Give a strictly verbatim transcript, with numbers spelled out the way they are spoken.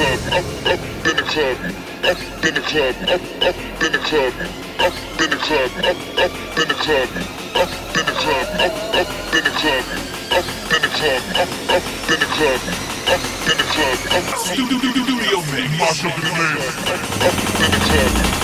club, up, up in the club, up in the club, up, up in the club, up in the club, up, up in the club, up in the club, up, up in the club, up in the club, up, up in the club, up in the club, up, studio mix, Marshall Up in the club.